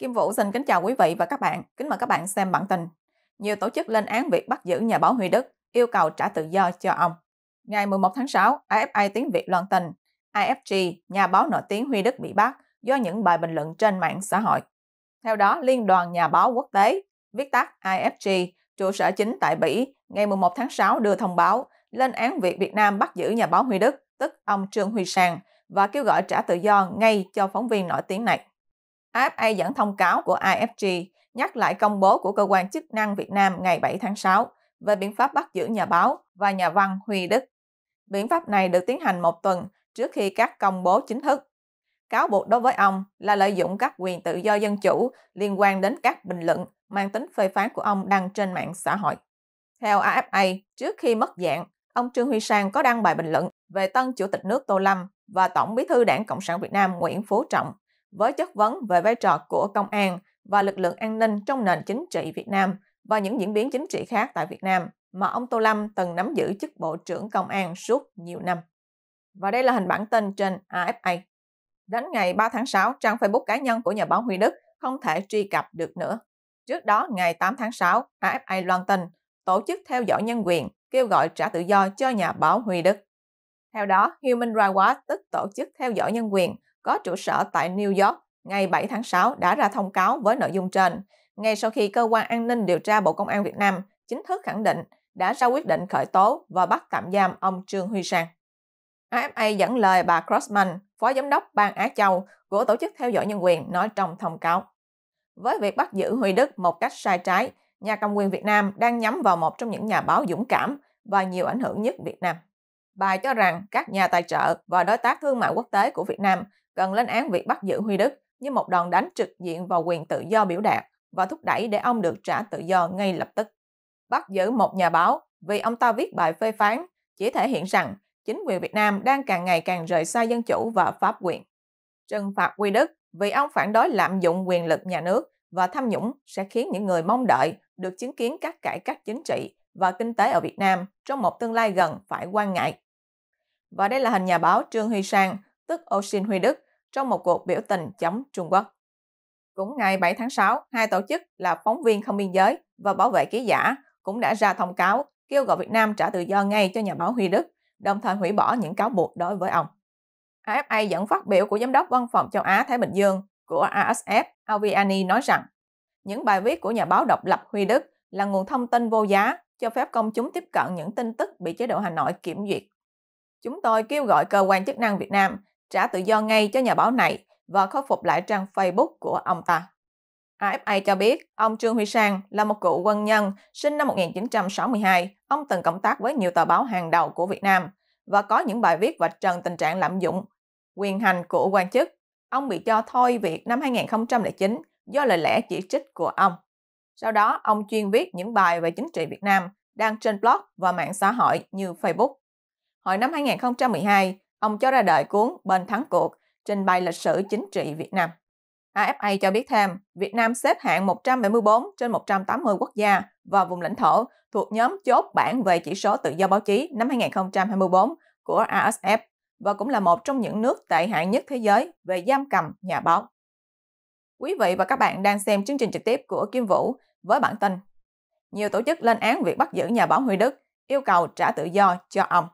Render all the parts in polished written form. Kim Vũ xin kính chào quý vị và các bạn. Kính mời các bạn xem bản tin. Nhiều tổ chức lên án việc bắt giữ nhà báo Huy Đức, yêu cầu trả tự do cho ông. Ngày 11 tháng 6, AFP tiếng Việt loan tin, IFJ, nhà báo nổi tiếng Huy Đức bị bắt do những bài bình luận trên mạng xã hội. Theo đó, Liên đoàn Nhà báo Quốc tế, viết tắt IFJ, trụ sở chính tại Bỉ, ngày 11 tháng 6 đưa thông báo lên án việc Việt Nam bắt giữ nhà báo Huy Đức, tức ông Trương Huy San, và kêu gọi trả tự do ngay cho phóng viên nổi tiếng này. AFP dẫn thông cáo của IFJ nhắc lại công bố của cơ quan chức năng Việt Nam ngày 7 tháng 6 về biện pháp bắt giữ nhà báo và nhà văn Huy Đức. Biện pháp này được tiến hành một tuần trước khi các công bố chính thức. Cáo buộc đối với ông là lợi dụng các quyền tự do dân chủ liên quan đến các bình luận mang tính phê phán của ông đăng trên mạng xã hội. Theo AFP, trước khi mất dạng, ông Trương Huy San có đăng bài bình luận về tân Chủ tịch nước Tô Lâm và Tổng bí thư Đảng Cộng sản Việt Nam Nguyễn Phú Trọng, với chất vấn về vai trò của công an và lực lượng an ninh trong nền chính trị Việt Nam và những diễn biến chính trị khác tại Việt Nam mà ông Tô Lâm từng nắm giữ chức Bộ trưởng Công an suốt nhiều năm. Và đây là hình bản tin trên AFP. Đến ngày 3 tháng 6, trang Facebook cá nhân của nhà báo Huy Đức không thể truy cập được nữa. Trước đó, ngày 8 tháng 6, AFP loan tin tổ chức theo dõi nhân quyền kêu gọi trả tự do cho nhà báo Huy Đức. Theo đó, Human Rights Watch, tức tổ chức theo dõi nhân quyền, có trụ sở tại New York, ngày 7 tháng 6 đã ra thông cáo với nội dung trên, ngay sau khi Cơ quan An ninh Điều tra Bộ Công an Việt Nam chính thức khẳng định đã ra quyết định khởi tố và bắt tạm giam ông Trương Huy San. AFP dẫn lời bà Crossman, Phó Giám đốc Ban Á Châu của Tổ chức Theo dõi Nhân quyền nói trong thông cáo. Với việc bắt giữ Huy Đức một cách sai trái, nhà cầm quyền Việt Nam đang nhắm vào một trong những nhà báo dũng cảm và nhiều ảnh hưởng nhất Việt Nam. Bà cho rằng các nhà tài trợ và đối tác thương mại quốc tế của Việt Nam cần lên án việc bắt giữ Huy Đức như một đòn đánh trực diện vào quyền tự do biểu đạt và thúc đẩy để ông được trả tự do ngay lập tức. Bắt giữ một nhà báo vì ông ta viết bài phê phán chỉ thể hiện rằng chính quyền Việt Nam đang càng ngày càng rời xa dân chủ và pháp quyền. Trừng phạt Huy Đức vì ông phản đối lạm dụng quyền lực nhà nước và tham nhũng sẽ khiến những người mong đợi được chứng kiến các cải cách chính trị và kinh tế ở Việt Nam trong một tương lai gần phải quan ngại. Và đây là hình nhà báo Trương Huy San, tức Oshin Huy Đức, trong một cuộc biểu tình chống Trung Quốc. Cũng ngày 7 tháng 6, hai tổ chức là Phóng viên Không Biên Giới và Bảo vệ Ký giả cũng đã ra thông cáo kêu gọi Việt Nam trả tự do ngay cho nhà báo Huy Đức, đồng thời hủy bỏ những cáo buộc đối với ông. AFP dẫn phát biểu của Giám đốc Văn phòng Châu Á-Thái Bình Dương của ASF, Aviani nói rằng những bài viết của nhà báo độc lập Huy Đức là nguồn thông tin vô giá cho phép công chúng tiếp cận những tin tức bị chế độ Hà Nội kiểm duyệt. Chúng tôi kêu gọi cơ quan chức năng Việt Nam trả tự do ngay cho nhà báo này và khôi phục lại trang Facebook của ông ta. AFP cho biết ông Trương Huy San là một cựu quân nhân sinh năm 1962. Ông từng cộng tác với nhiều tờ báo hàng đầu của Việt Nam và có những bài viết vạch trần tình trạng lạm dụng quyền hành của quan chức. Ông bị cho thôi việc năm 2009 do lời lẽ chỉ trích của ông. Sau đó, ông chuyên viết những bài về chính trị Việt Nam đăng trên blog và mạng xã hội như Facebook. Hồi năm 2012, ông cho ra đời cuốn Bên Thắng Cuộc, trình bày lịch sử chính trị Việt Nam. AFP cho biết thêm, Việt Nam xếp hạng 174 trên 180 quốc gia và vùng lãnh thổ thuộc nhóm chốt bảng về chỉ số tự do báo chí năm 2024 của ASF và cũng là một trong những nước tệ hại nhất thế giới về giam cầm nhà báo. Quý vị và các bạn đang xem chương trình trực tiếp của Kim Vũ với bản tin. Nhiều tổ chức lên án việc bắt giữ nhà báo Huy Đức, yêu cầu trả tự do cho ông.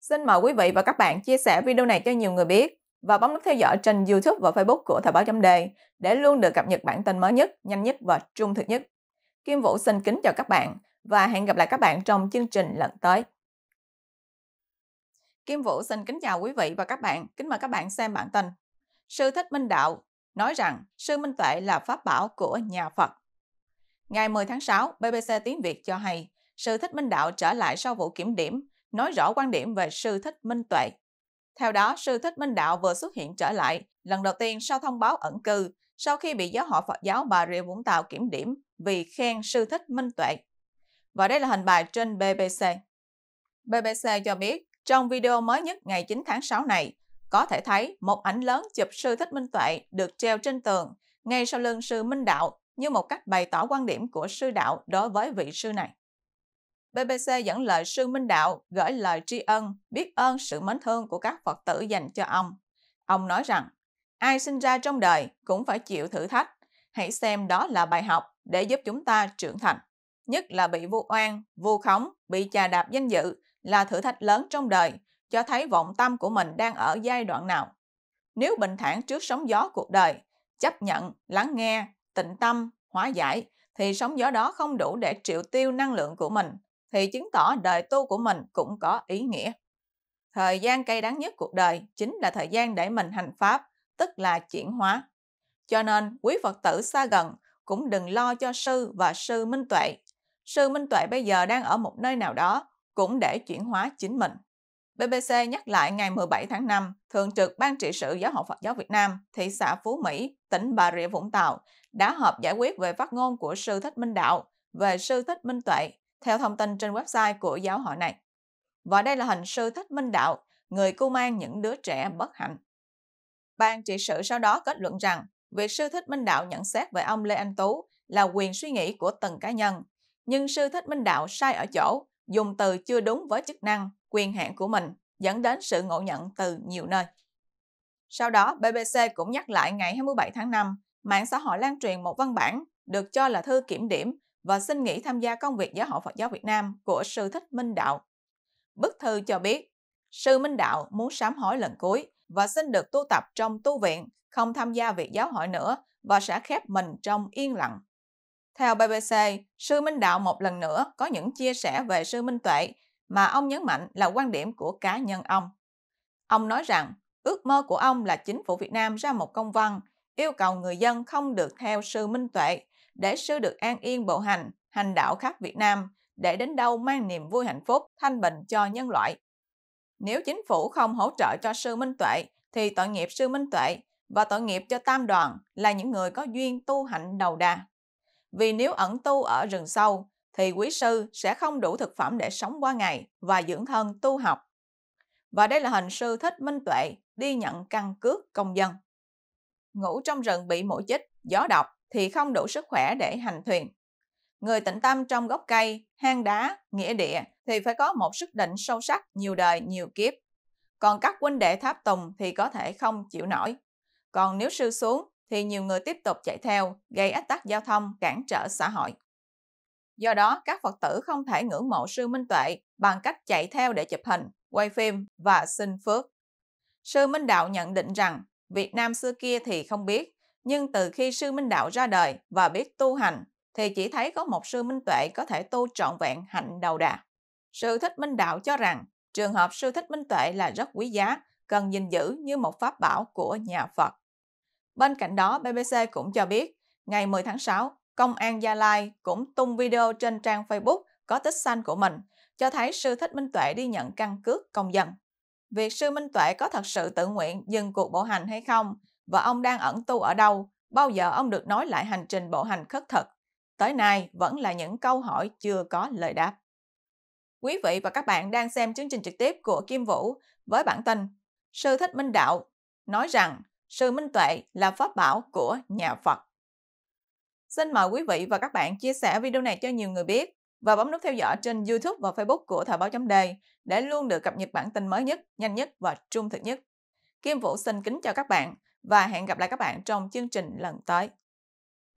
Xin mời quý vị và các bạn chia sẻ video này cho nhiều người biết và bấm nút theo dõi trên YouTube và Facebook của Thời báo .d để luôn được cập nhật bản tin mới nhất, nhanh nhất và trung thực nhất. Kim Vũ xin kính chào các bạn và hẹn gặp lại các bạn trong chương trình lần tới. Kim Vũ xin kính chào quý vị và các bạn, kính mời các bạn xem bản tin. Sư Thích Minh Đạo nói rằng sư Minh Tuệ là pháp bảo của nhà Phật. Ngày 10 tháng 6, BBC tiếng Việt cho hay sư Thích Minh Đạo trở lại sau vụ kiểm điểm, nói rõ quan điểm về sư Thích Minh Tuệ. Theo đó, sư Thích Minh Đạo vừa xuất hiện trở lại lần đầu tiên sau thông báo ẩn cư sau khi bị Giáo hội Phật giáo Bà Rịa Vũng Tàu kiểm điểm vì khen sư Thích Minh Tuệ. Và đây là hình bài trên BBC. BBC cho biết, trong video mới nhất ngày 9 tháng 6 này, có thể thấy một ảnh lớn chụp sư Thích Minh Tuệ được treo trên tường ngay sau lưng sư Minh Đạo như một cách bày tỏ quan điểm của sư Đạo đối với vị sư này. BBC dẫn lời sư Minh Đạo gửi lời tri ân, biết ơn sự mến thương của các Phật tử dành cho ông. Ông nói rằng, Ai sinh ra trong đời cũng phải chịu thử thách. Hãy xem đó là bài học để giúp chúng ta trưởng thành. Nhất là bị vu oan, vu khống, bị chà đạp danh dự là thử thách lớn trong đời, cho thấy vọng tâm của mình đang ở giai đoạn nào. Nếu bình thản trước sóng gió cuộc đời, chấp nhận, lắng nghe, tịnh tâm, hóa giải, thì sóng gió đó không đủ để triệu tiêu năng lượng của mình, thì chứng tỏ đời tu của mình cũng có ý nghĩa. Thời gian cay đắng nhất cuộc đời chính là thời gian để mình hành pháp, tức là chuyển hóa. Cho nên, quý Phật tử xa gần cũng đừng lo cho sư và sư Minh Tuệ. Sư Minh Tuệ bây giờ đang ở một nơi nào đó cũng để chuyển hóa chính mình. BBC nhắc lại ngày 17 tháng 5, Thường trực Ban trị sự Giáo hội Phật giáo Việt Nam, thị xã Phú Mỹ, tỉnh Bà Rịa Vũng Tàu đã họp giải quyết về phát ngôn của sư Thích Minh Đạo về sư Thích Minh Tuệ, theo thông tin trên website của giáo hội này. Và đây là hình sư Thích Minh Đạo, người cưu mang những đứa trẻ bất hạnh. Ban trị sự sau đó kết luận rằng, việc sư Thích Minh Đạo nhận xét về ông Lê Anh Tú là quyền suy nghĩ của từng cá nhân, nhưng sư Thích Minh Đạo sai ở chỗ dùng từ chưa đúng với chức năng, quyền hạn của mình, dẫn đến sự ngộ nhận từ nhiều nơi. Sau đó, BBC cũng nhắc lại ngày 27 tháng 5, mạng xã hội lan truyền một văn bản được cho là thư kiểm điểm và xin nghỉ tham gia công việc Giáo hội Phật giáo Việt Nam của sư Thích Minh Đạo. Bức thư cho biết, sư Minh Đạo muốn sám hối lần cuối và xin được tu tập trong tu viện, không tham gia việc giáo hội nữa và sẽ khép mình trong yên lặng. Theo BBC, sư Minh Đạo một lần nữa có những chia sẻ về sư Minh Tuệ mà ông nhấn mạnh là quan điểm của cá nhân ông. Ông nói rằng, ước mơ của ông là chính phủ Việt Nam ra một công văn yêu cầu người dân không được theo sư Minh Tuệ để sư được an yên bộ hành, hành đạo khắp Việt Nam, để đến đâu mang niềm vui hạnh phúc, thanh bình cho nhân loại. Nếu chính phủ không hỗ trợ cho sư Minh Tuệ, thì tội nghiệp sư Minh Tuệ và tội nghiệp cho tam đoàn là những người có duyên tu hạnh đầu đà. Vì nếu ẩn tu ở rừng sâu, thì quý sư sẽ không đủ thực phẩm để sống qua ngày và dưỡng thân tu học. Và đây là hình sư Thích Minh Tuệ đi nhận căn cước công dân. Ngủ trong rừng bị muỗi chích, gió độc thì không đủ sức khỏe để hành thuyền. Người tĩnh tâm trong gốc cây, hang đá, nghĩa địa thì phải có một sức định sâu sắc nhiều đời nhiều kiếp. Còn các huynh đệ tháp tùng thì có thể không chịu nổi. Còn nếu sư xuống thì nhiều người tiếp tục chạy theo, gây ách tắc giao thông, cản trở xã hội. Do đó, các Phật tử không thể ngưỡng mộ sư Minh Tuệ bằng cách chạy theo để chụp hình, quay phim và xin phước. Sư Minh Đạo nhận định rằng, Việt Nam xưa kia thì không biết, nhưng từ khi sư Minh Đạo ra đời và biết tu hành, thì chỉ thấy có một sư Minh Tuệ có thể tu trọn vẹn hạnh đầu đà. Sư Thích Minh Đạo cho rằng, trường hợp sư Thích Minh Tuệ là rất quý giá, cần gìn giữ như một pháp bảo của nhà Phật. Bên cạnh đó, BBC cũng cho biết, ngày 10 tháng 6, Công an Gia Lai cũng tung video trên trang Facebook có tích xanh của mình, cho thấy sư Thích Minh Tuệ đi nhận căn cước công dân. Việc sư Minh Tuệ có thật sự tự nguyện dừng cuộc bộ hành hay không, và ông đang ẩn tu ở đâu, bao giờ ông được nói lại hành trình bộ hành khất thực, tới nay vẫn là những câu hỏi chưa có lời đáp. Quý vị và các bạn đang xem chương trình trực tiếp của Kim Vũ với bản tin Sư Thích Minh Đạo nói rằng sư Minh Tuệ là pháp bảo của nhà Phật. Xin mời quý vị và các bạn chia sẻ video này cho nhiều người biết và bấm nút theo dõi trên YouTube và Facebook của Thời Báo chấm Đề để luôn được cập nhật bản tin mới nhất, nhanh nhất và trung thực nhất. Kim Vũ xin kính chào các bạn và hẹn gặp lại các bạn trong chương trình lần tới.